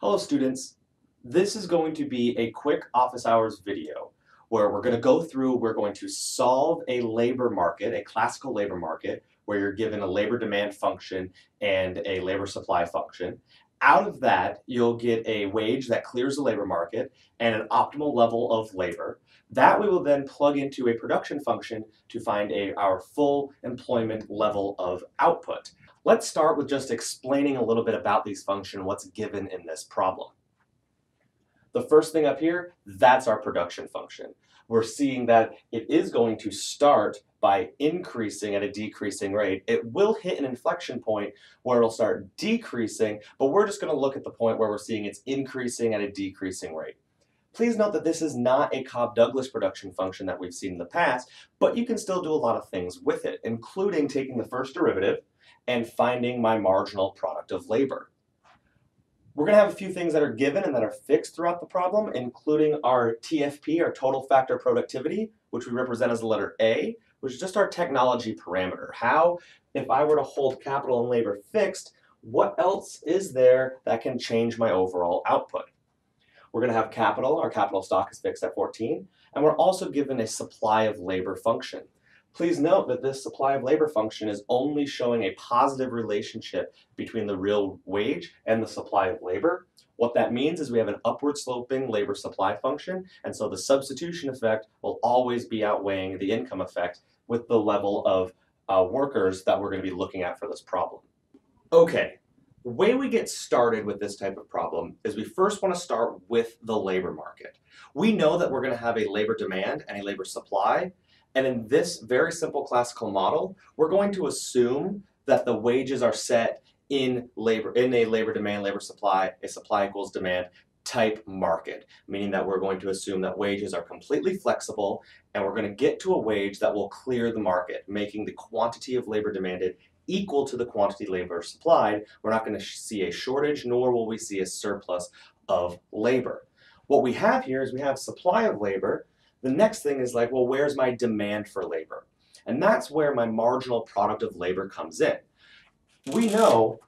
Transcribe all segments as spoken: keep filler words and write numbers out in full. Hello students, this is going to be a quick office hours video where we're going to go through, we're going to solve a labor market, a classical labor market, where you're given a labor demand function and a labor supply function. Out of that, you'll get a wage that clears the labor market and an optimal level of labor. That we will then plug into a production function to find a, our full employment level of output. Let's start with just explaining a little bit about these functions, what's given in this problem. The first thing up here, that's our production function. We're seeing that it is going to start by increasing at a decreasing rate. It will hit an inflection point where it'll start decreasing, but we're just going to look at the point where we're seeing it's increasing at a decreasing rate. Please note that this is not a Cobb-Douglas production function that we've seen in the past, but you can still do a lot of things with it, including taking the first derivative and finding my marginal product of labor. We're going to have a few things that are given and that are fixed throughout the problem, including our T F P, our total factor productivity, which we represent as the letter A, which is just our technology parameter. How, if I were to hold capital and labor fixed, what else is there that can change my overall output? We're going to have capital, our capital stock is fixed at fourteen, and we're also given a supply of labor function. Please note that this supply of labor function is only showing a positive relationship between the real wage and the supply of labor. What that means is we have an upward sloping labor supply function, and so the substitution effect will always be outweighing the income effect with the level of uh, workers that we're going to be looking at for this problem. Okay, the way we get started with this type of problem is we first want to start with the labor market. We know that we're going to have a labor demand and a labor supply. And in this very simple classical model, we're going to assume that the wages are set in labor, in a labor demand, labor supply, a supply equals demand type market, meaning that we're going to assume that wages are completely flexible and we're going to get to a wage that will clear the market, making the quantity of labor demanded equal to the quantity labor supplied. We're not going to see a shortage, nor will we see a surplus of labor. What we have here is we have supply of labor. The next thing is like, well, where's my demand for labor? And that's where my marginal product of labor comes in. We know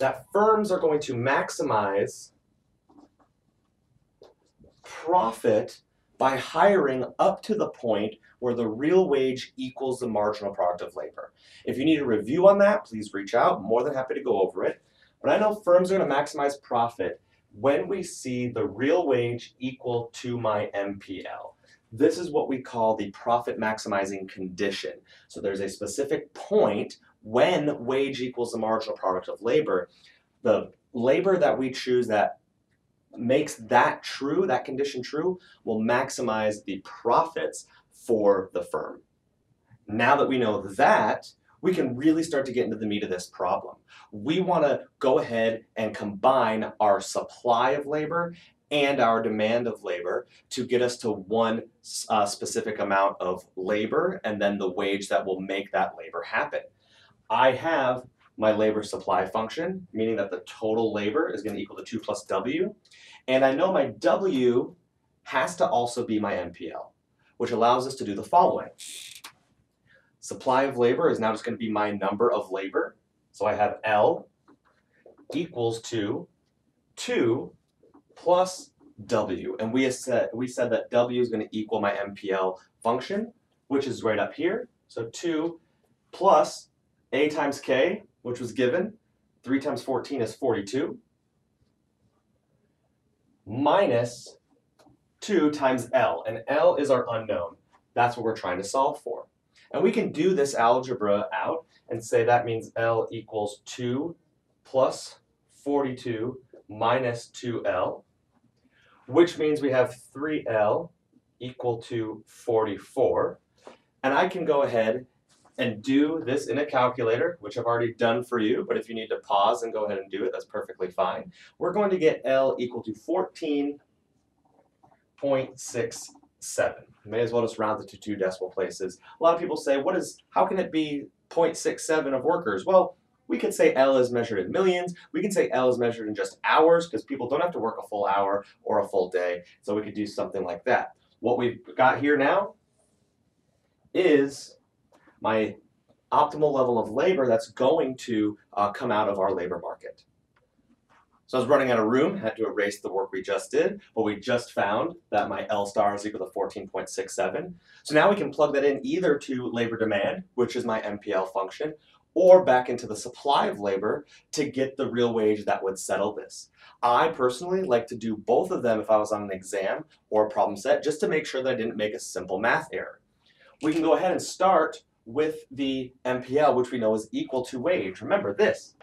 that firms are going to maximize profit by hiring up to the point where the real wage equals the marginal product of labor. If you need a review on that, please reach out. I'm more than happy to go over it. But I know firms are going to maximize profit when we see the real wage equal to my M P L. This is what we call the profit maximizing condition. So there's a specific point when wage equals the marginal product of labor. The labor that we choose that makes that true, that condition true, will maximize the profits for the firm. Now that we know that, we can really start to get into the meat of this problem. We want to go ahead and combine our supply of labor and our demand of labor to get us to one uh, specific amount of labor and then the wage that will make that labor happen. I have my labor supply function, meaning that the total labor is going to equal to two plus W, and I know my W has to also be my M P L, which allows us to do the following. Supply of labor is now just going to be my number of labor. So I have L equals to two plus W. And we said, we said that W is going to equal my M P L function, which is right up here. So two plus A times K, which was given. three times fourteen is forty-two. Minus two times L. And L is our unknown. That's what we're trying to solve for. And we can do this algebra out and say that means L equals two plus forty-two minus two L, which means we have three L equal to forty-four. And I can go ahead and do this in a calculator, which I've already done for you, but if you need to pause and go ahead and do it, that's perfectly fine. We're going to get L equal to fourteen point six seven. May as well just round it to two decimal places. A lot of people say, what is, how can it be zero point six seven of workers? Well, we could say L is measured in millions. We can say L is measured in just hours because people don't have to work a full hour or a full day. So we could do something like that. What we've got here now is my optimal level of labor that's going to uh, come out of our labor market. So I was running out of room, had to erase the work we just did, but we just found that my L star is equal to fourteen point six seven. So now we can plug that in either to labor demand, which is my M P L function, or back into the supply of labor to get the real wage that would settle this. I personally like to do both of them if I was on an exam or a problem set, just to make sure that I didn't make a simple math error. We can go ahead and start with the M P L, which we know is equal to wage. Remember this.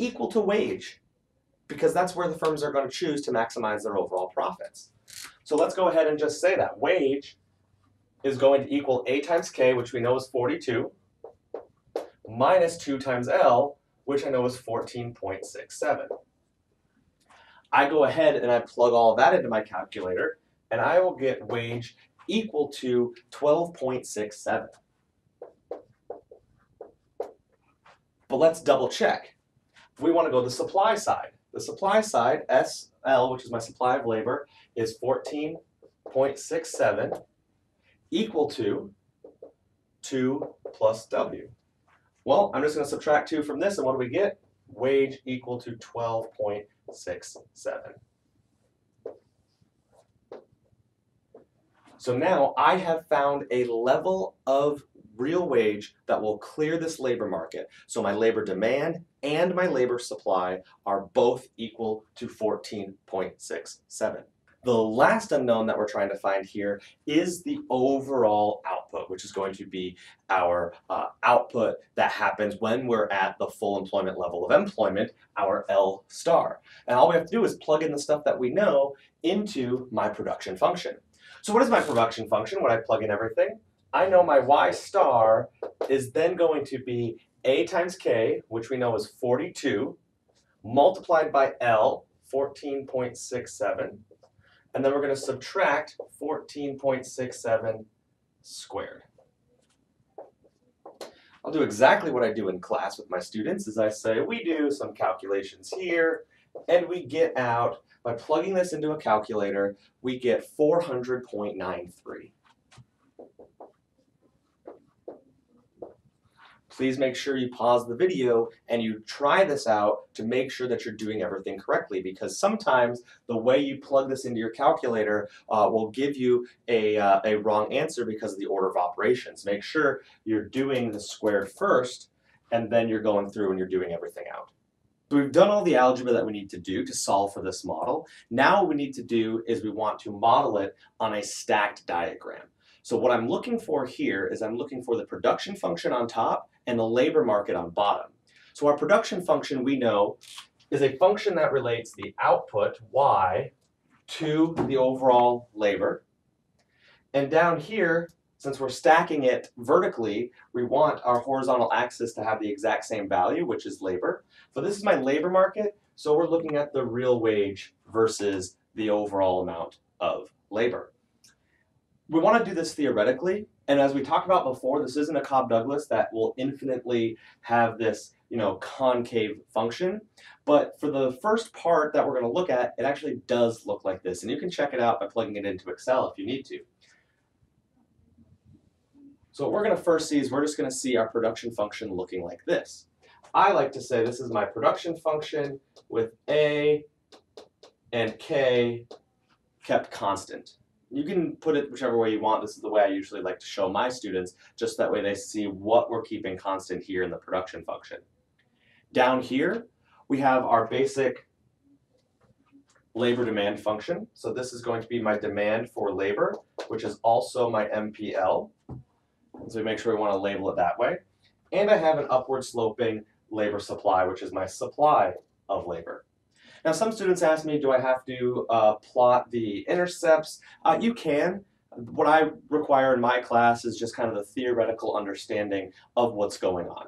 Equal to wage, because that's where the firms are going to choose to maximize their overall profits. So let's go ahead and just say that wage is going to equal A times K, which we know is forty-two, minus two times L, which I know is fourteen point six seven. I go ahead and I plug all that into my calculator, and I will get wage equal to twelve point six seven. But let's double check. We want to go to the supply side. The supply side, S L, which is my supply of labor, is fourteen point six seven equal to two plus W. Well, I'm just going to subtract two from this, and what do we get? Wage equal to twelve point six seven. So now I have found a level of real wage that will clear this labor market. So my labor demand and my labor supply are both equal to fourteen point six seven. The last unknown that we're trying to find here is the overall output, which is going to be our uh, output that happens when we're at the full employment level of employment, our L star. And all we have to do is plug in the stuff that we know into my production function. So what is my production function when I plug in everything? I know my Y star is then going to be A times K, which we know is forty-two, multiplied by L, fourteen point six seven, and then we're going to subtract fourteen point six seven squared. I'll do exactly what I do in class with my students, is I say we do some calculations here, and we get out, by plugging this into a calculator, we get four hundred point nine three. Please make sure you pause the video and you try this out to make sure that you're doing everything correctly, because sometimes the way you plug this into your calculator uh, will give you a, uh, a wrong answer because of the order of operations. Make sure you're doing the square first, and then you're going through and you're doing everything out. So we've done all the algebra that we need to do to solve for this model. Now what we need to do is we want to model it on a stacked diagram. So what I'm looking for here is I'm looking for the production function on top and the labor market on bottom. So our production function, we know, is a function that relates the output, Y, to the overall labor. And down here, since we're stacking it vertically, we want our horizontal axis to have the exact same value, which is labor. So this is my labor market, so we're looking at the real wage versus the overall amount of labor. We want to do this theoretically, and as we talked about before, this isn't a Cobb-Douglas that will infinitely have this, you know, concave function. But for the first part that we're going to look at, it actually does look like this, and you can check it out by plugging it into Excel if you need to. So what we're going to first see is we're just going to see our production function looking like this. I like to say this is my production function with A and K kept constant. You can put it whichever way you want. This is the way I usually like to show my students, just that way they see what we're keeping constant here in the production function. Down here, we have our basic labor demand function. So this is going to be my demand for labor, which is also my M P L. So we make sure we want to label it that way. And I have an upward sloping labor supply, which is my supply of labor. Now, some students ask me, do I have to uh, plot the intercepts? Uh, you can. What I require in my class is just kind of the theoretical understanding of what's going on.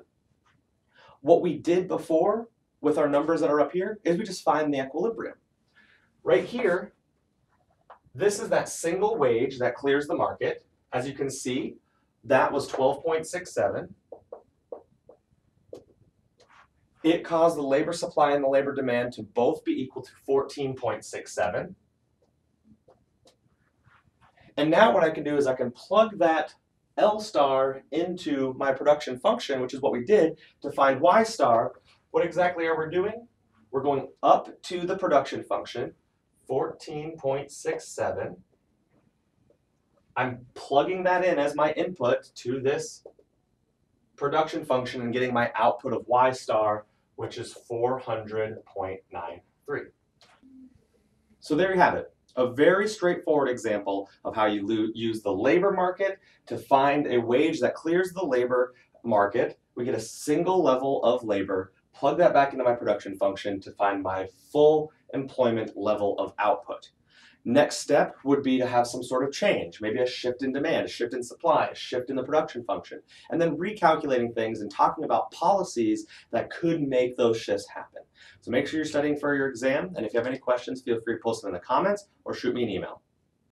What we did before with our numbers that are up here is we just find the equilibrium. Right here, this is that single wage that clears the market. As you can see, that was twelve point six seven. It caused the labor supply and the labor demand to both be equal to fourteen point six seven. And now what I can do is I can plug that L star into my production function, which is what we did to find Y star. What exactly are we doing? We're going up to the production function, fourteen point six seven. I'm plugging that in as my input to this production function and getting my output of y star, which is four hundred point nine three. So there you have it. A very straightforward example of how you use the labor market to find a wage that clears the labor market. We get a single level of labor, plug that back into my production function to find my full employment level of output. Next step would be to have some sort of change, maybe a shift in demand, a shift in supply, a shift in the production function, and then recalculating things and talking about policies that could make those shifts happen. So make sure you're studying for your exam, and if you have any questions, feel free to post them in the comments or shoot me an email.